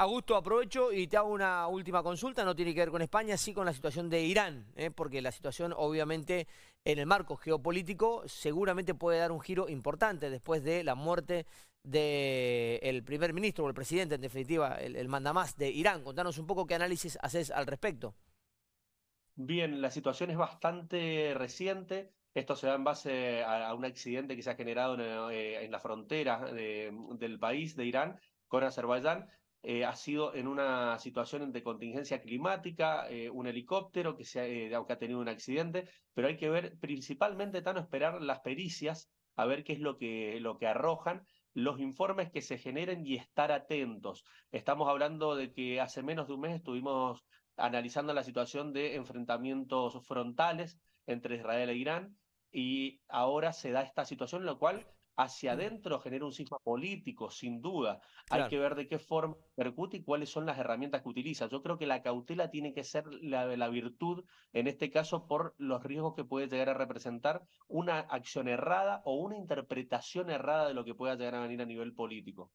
Augusto, aprovecho y te hago una última consulta, no tiene que ver con España, sí con la situación de Irán, porque la situación obviamente en el marco geopolítico seguramente puede dar un giro importante después de la muerte del primer ministro o el presidente, en definitiva, el mandamás de Irán. Contanos un poco qué análisis haces al respecto. Bien, la situación es bastante reciente. Esto se da en base a un accidente que se ha generado en la frontera del país de Irán con Azerbaiyán. Ha sido en una situación de contingencia climática, un helicóptero que aunque ha tenido un accidente, pero hay que ver principalmente, Tano, esperar las pericias, a ver qué es lo que arrojan los informes que se generen y estar atentos. Estamos hablando de que hace menos de un mes estuvimos analizando la situación de enfrentamientos frontales entre Israel e Irán, y ahora se da esta situación, lo cual hacia adentro genera un sisma político, sin duda. Claro. Hay que ver de qué forma percute y cuáles son las herramientas que utiliza. Yo creo que la cautela tiene que ser la virtud, en este caso, por los riesgos que puede llegar a representar una acción errada o una interpretación errada de lo que pueda llegar a venir a nivel político.